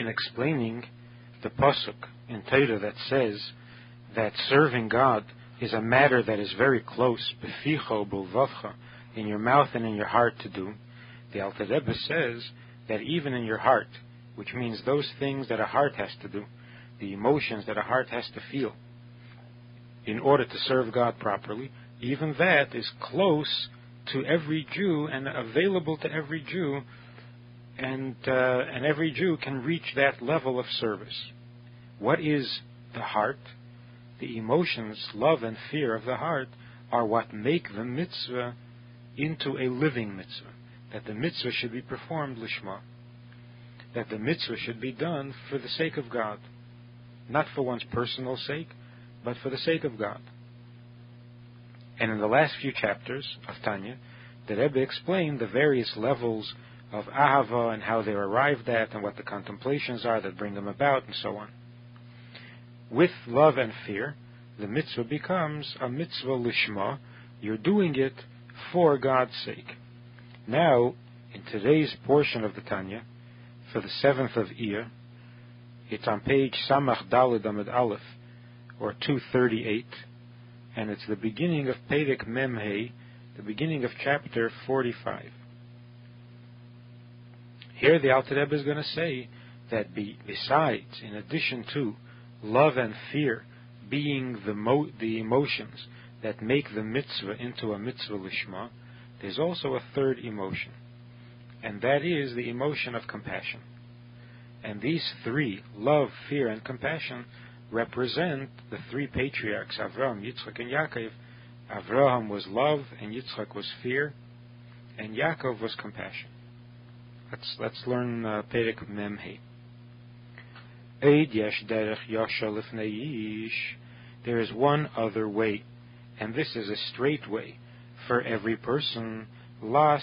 in explaining the Pasuk in Torah that says that serving God is a matter that is very close, beficho b'lvavcha, in your mouth and in your heart to do, the Alter Rebbe says that even in your heart, which means those things that a heart has to do, the emotions that a heart has to feel, in order to serve God properly, even that is close to every Jew and available to every Jew, and every Jew can reach that level of service. What is the heart? The emotions, love and fear of the heart are what make the mitzvah into a living mitzvah, that the mitzvah should be performed lishma, that the mitzvah should be done for the sake of God, not for one's personal sake, but for the sake of God. And in the last few chapters of Tanya, the Rebbe explained the various levels of ahava and how they are arrived at and what the contemplations are that bring them about and so on. With love and fear, the mitzvah becomes a mitzvah lishma. You're doing it for God's sake. Now, in today's portion of the Tanya, for the 7th of Iyar, it's on page Samach Daled Amid Aleph, or 238, and it's the beginning of Perek Mem Hei, the beginning of chapter 45. Here the Alter Rebbe is going to say that besides, in addition to, love and fear being the emotions that make the mitzvah into a mitzvah lishma, there's also a third emotion, and that is the emotion of compassion. And these three, love, fear, and compassion, represent the three patriarchs, Avraham, Yitzchak, and Yaakov. Avraham was love, and Yitzchak was fear, and Yaakov was compassion. Let's learn Perek Mem Hei. There is one other way, and this is a straight way for every person, to make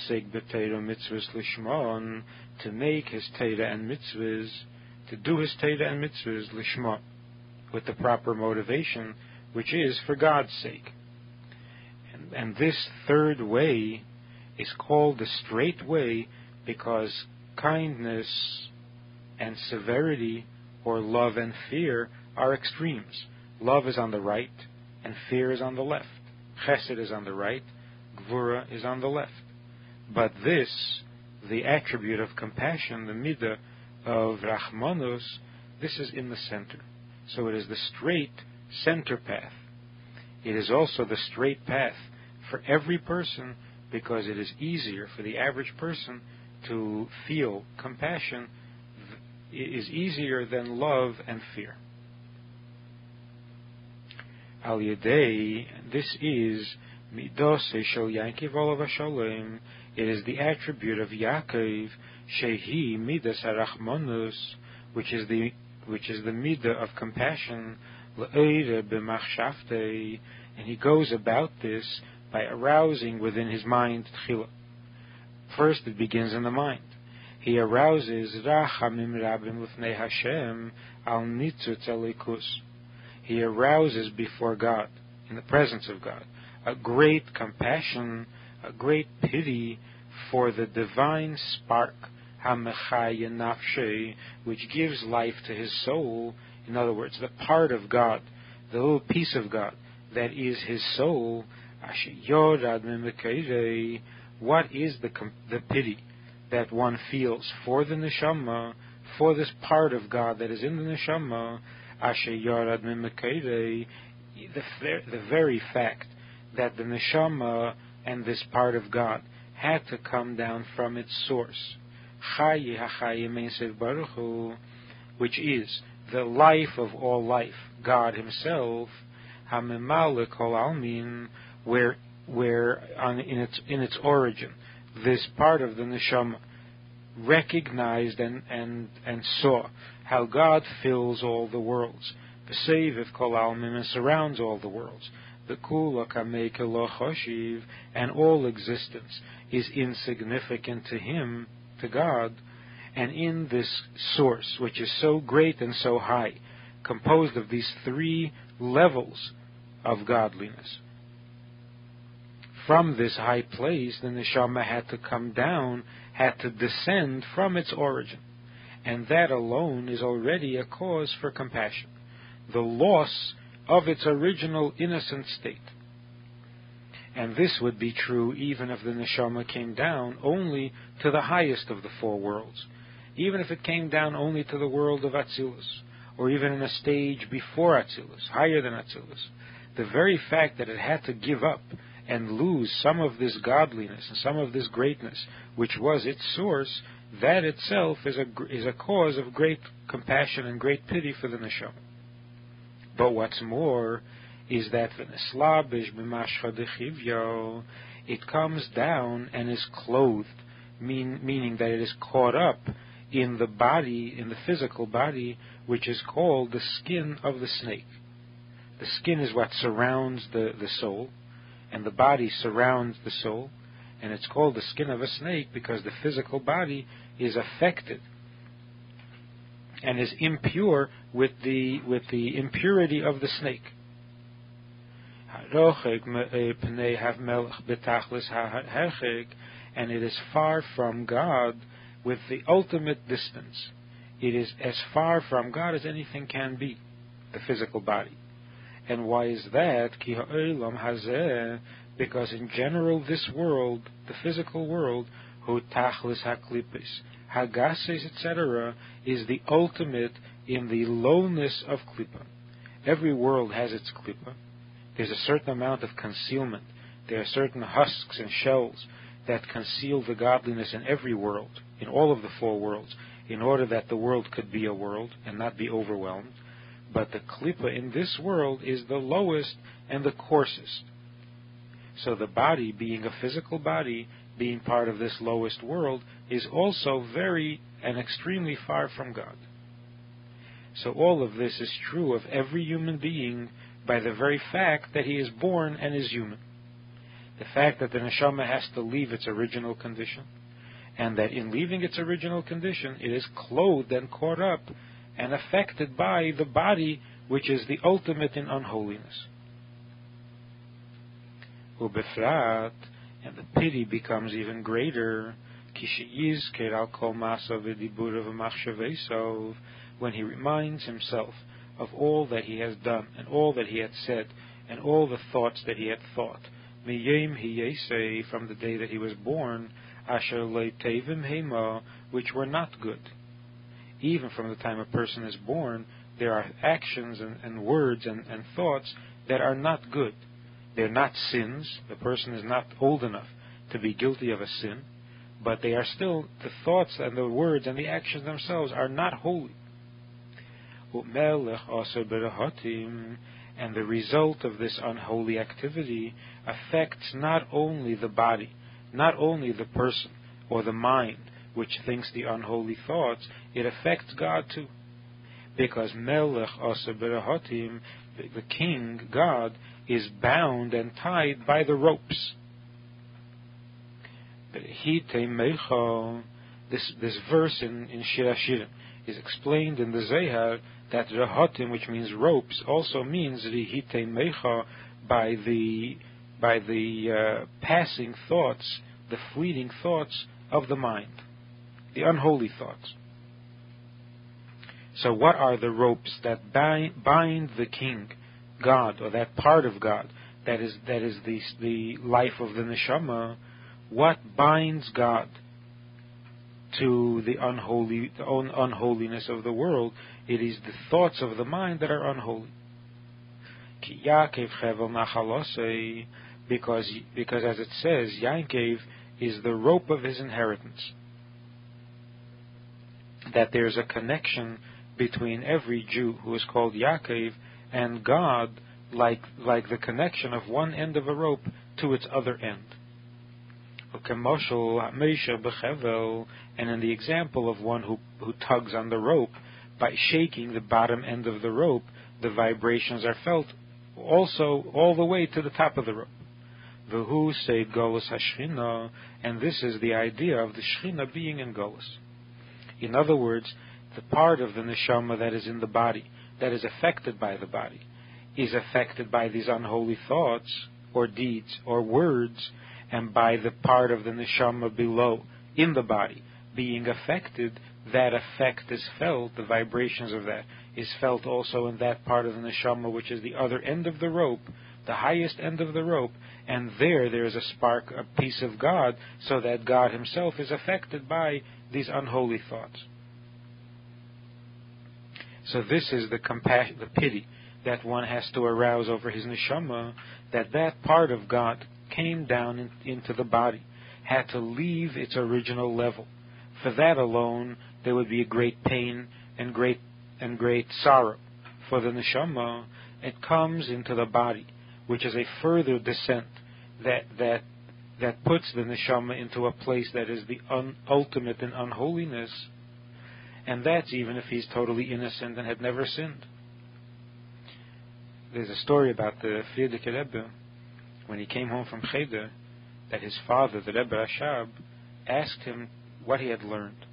his Torah and mitzvahs, to do his Torah and mitzvahs lishma, with the proper motivation, which is for God's sake. And this third way is called the straight way because kindness and severity, or love and fear, are extremes. Love is on the right, and fear is on the left. Chesed is on the right, Gvura is on the left. But this, the attribute of compassion, the midah of Rachmanos, this is in the center. So it is the straight center path. It is also the straight path for every person because it is easier for the average person to feel compassion. It is easier than love and fear. Al Yedei, this is Midos Shel Yaakov Olav Hashalom. It is the attribute of Yaakov, Shehi Midas HaRachmanus, which is the midah of compassion, and he goes about this by arousing within his mind. First it begins in the mind. He arouses rachamim rabim lifnei Hashem al nitzutz elikus. He arouses before God, in the presence of God, a great compassion, a great pity for the divine spark, which gives life to his soul. In other words, the part of God, the little piece of God that is his soul. What is the pity that one feels for the neshama, for this part of God that is in the neshama? The very fact that the neshama and this part of God had to come down from its source, which is the life of all life, God Himself, where in its origin, this part of the neshama recognized and saw how God fills all the worlds, v'seiviv kol almin, and surrounds all the worlds. The kula kamei kelo choshiv, and all existence is insignificant to Him, to God, and in this source, which is so great and so high, composed of these three levels of godliness. From this high place, the neshama had to come down, had to descend from its origin, and that alone is already a cause for compassion, the loss of its original innocent state. And this would be true even if the neshama came down only to the highest of the four worlds, even if it came down only to the world of Atzillus, or even in a stage before Atzillus, higher than Atzillus. The very fact that it had to give up and lose some of this godliness and some of this greatness, which was its source, that itself is a cause of great compassion and great pity for the neshama. But what's more is that it comes down and is clothed, meaning that it is caught up in the body, in the physical body, which is called the skin of the snake. The skin is what surrounds the soul, and the body surrounds the soul, and it's called the skin of a snake because the physical body is affected and is impure with the impurity of the snake. And it is far from God with the ultimate distance. It is as far from God as anything can be, the physical body. And why is that? Because in general this world, the physical world, hu tachlis haklipis, hagases, etc., is the ultimate in the lowness of klipa. Every world has its klipa. There's a certain amount of concealment. There are certain husks and shells that conceal the godliness in every world, in all of the four worlds, in order that the world could be a world and not be overwhelmed. But the klipa in this world is the lowest and the coarsest. So the body, being a physical body, being part of this lowest world, is also very and extremely far from God. So all of this is true of every human being by the very fact that he is born and is human. The fact that the neshama has to leave its original condition, and that in leaving its original condition, it is clothed and caught up and affected by the body, which is the ultimate in unholiness. Ubefrat, and the pity becomes even greater, when he reminds himself of all that he has done, and all that he had said, and all the thoughts that he had thought, from the day that he was born, which were not good. Even from the time a person is born, there are actions and words and thoughts that are not good. They're not sins. The person is not old enough to be guilty of a sin, but they are still, the thoughts and the words and the actions themselves are not holy. And the result of this unholy activity affects not only the body, not only the person or the mind, which thinks the unholy thoughts, it affects God too. Because Melech Asa Berahotim, the king, God, is bound and tied by the ropes. This verse in Shir Hashirim is explained in the Zehar that Rehotim, which means ropes, also means Rihite Mecha, by the passing thoughts, the fleeting thoughts of the mind, the unholy thoughts. So what are the ropes that bind the king, God, or that part of God that is the life of the neshama? What binds God to the unholiness of the world? It is the thoughts of the mind that are unholy. Ki Yaakov chevel nachalosei, because as it says, Yaakov is the rope of his inheritance. That there is a connection between every Jew who is called Yaakov and God, like the connection of one end of a rope to its other end. And in the example of one who tugs on the rope, by shaking the bottom end of the rope, the vibrations are felt also all the way to the top of the rope. V'hu seid Golis hashchina, and this is the idea of the Shechinah being in Golis. In other words, the part of the neshama that is in the body, that is affected by the body, is affected by these unholy thoughts, or deeds, or words, and by the part of the neshama below, in the body, being affected, that effect is felt, the vibrations of that is felt also in that part of the neshama, which is the other end of the rope, the highest end of the rope, and there is a spark, a piece of God, so that God himself is affected by these unholy thoughts. So this is the compassion, the pity that one has to arouse over his neshama, that part of God came down into the body, had to leave its original level. For that alone, there would be a great pain and great sorrow. For the neshama, it comes into the body, which is a further descent that puts the neshama into a place that is the ultimate in unholiness, and that's even if he's totally innocent and had never sinned. There's a story about the Frierdiker Rebbe, when he came home from Cheder, that his father, the Rebbe Rashab, asked him what he had learned.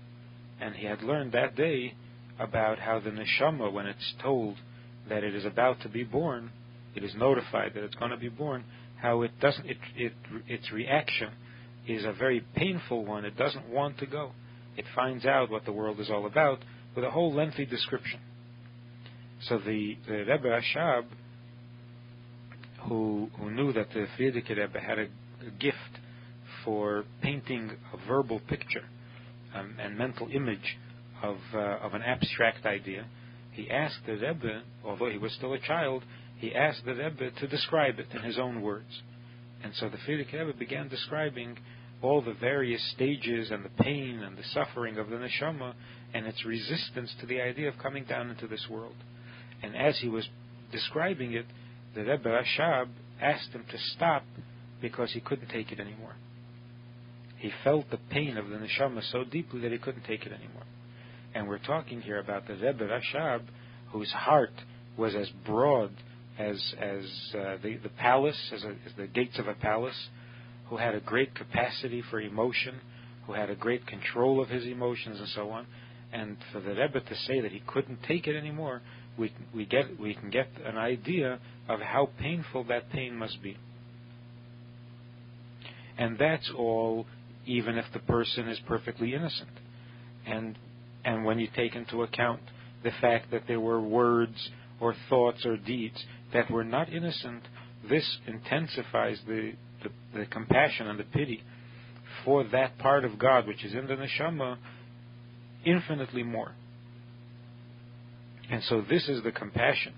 And he had learned that day about how the neshama, when it's told that it is about to be born, it is notified that it's going to be born, how it doesn't, its reaction is a very painful one. It doesn't want to go. It finds out what the world is all about with a whole lengthy description. So the Rebbe Rashab, who knew that the Frierdiker Rebbe had a gift for painting a verbal picture and mental image of an abstract idea, he asked the Rebbe, although he was still a child, he asked the Rebbe to describe it in his own words. And so the Frierdiker Rebbe began describing all the various stages and the pain and the suffering of the neshama and its resistance to the idea of coming down into this world. And as he was describing it, the Rebbe Rashab asked him to stop because he couldn't take it anymore. He felt the pain of the neshama so deeply that he couldn't take it anymore. And we're talking here about the Rebbe Rashab, whose heart was as broad as the palace, as the gates of a palace, who had a great capacity for emotion, who had a great control of his emotions and so on. And for the Rebbe to say that he couldn't take it anymore, we can get an idea of how painful that pain must be. And that's all, even if the person is perfectly innocent. And when you take into account the fact that there were words or thoughts or deeds that were not innocent, this intensifies the compassion and the pity for that part of God which is in the neshama infinitely more. And so this is the compassion,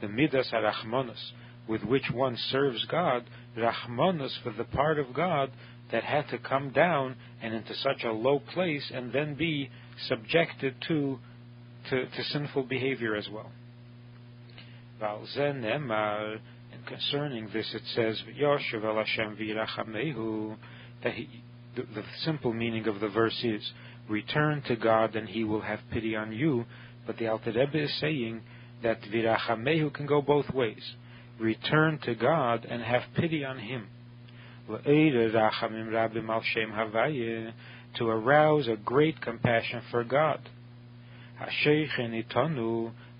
the midas ha-rachmanos, with which one serves God, rachmanos, for the part of God that had to come down and into such a low place and then be subjected to sinful behavior as well. And concerning this it says, Yoshev el Hashem v'yirachamehu, that the simple meaning of the verse is, return to God and He will have pity on you. But the Alter Rebbe is saying that v'yirachamehu can go both ways. Return to God and have pity on Him. To arouse a great compassion for God,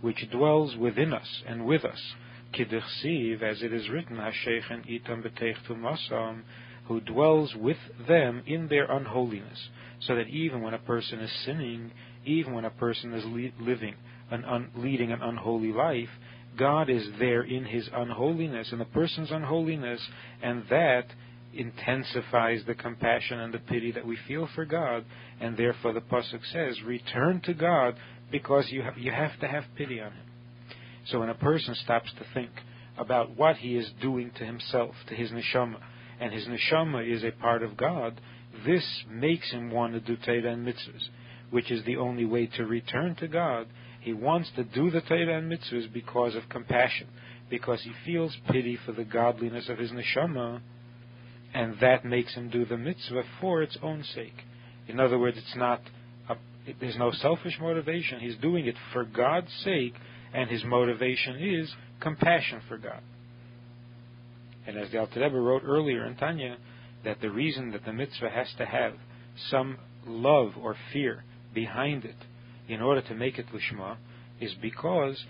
which dwells within us and with us, as it is written, who dwells with them in their unholiness, so that even when a person is sinning, even when a person is leading an unholy life, God is there in his unholiness, in the person's unholiness, and that intensifies the compassion and the pity that we feel for God, and therefore the Pasuk says, return to God, because you have to have pity on Him. So when a person stops to think about what he is doing to himself, to his neshama, and his neshama is a part of God, this makes him want to do Torah and mitzvahs, which is the only way to return to God. He wants to do the Torah and mitzvahs because of compassion, because he feels pity for the godliness of his neshama, and that makes him do the mitzvah for its own sake. In other words, there's no selfish motivation. He's doing it for God's sake, and his motivation is compassion for God. And as the Alter Rebbe wrote earlier in Tanya, that the reason that the mitzvah has to have some love or fear behind it in order to make it lishma is because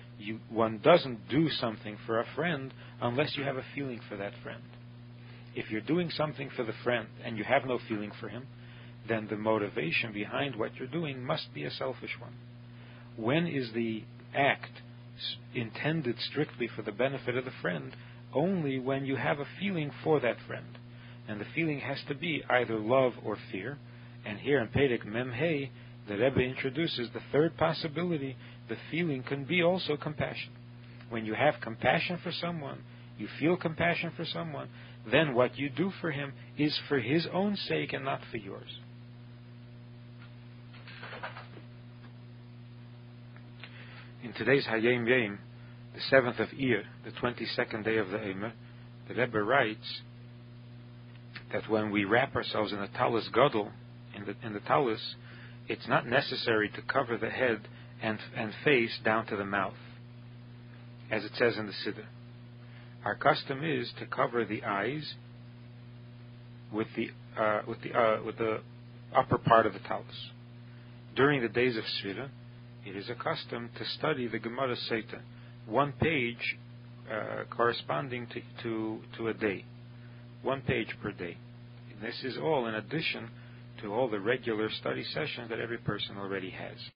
one doesn't do something for a friend unless you have a feeling for that friend. If you're doing something for the friend and you have no feeling for him, then the motivation behind what you're doing must be a selfish one. When is the act intended strictly for the benefit of the friend? Only when you have a feeling for that friend. And the feeling has to be either love or fear. And here in Perek Mem Hei, the Rebbe introduces the third possibility. The feeling can be also compassion. When you have compassion for someone, you feel compassion for someone, then what you do for him is for his own sake and not for yours. In today's Hayim Yom, the 7th of Iyar, the 22nd day of the Eimer, the Rebbe writes that when we wrap ourselves in the Tallis Gadol, in the Tallis, it's not necessary to cover the head and face down to the mouth, as it says in the Siddur. Our custom is to cover the eyes with the upper part of the Tallis. During the days of Sefirah, it is a custom to study the Gemara Seita, one page corresponding to a day, one page per day. And this is all in addition to all the regular study sessions that every person already has.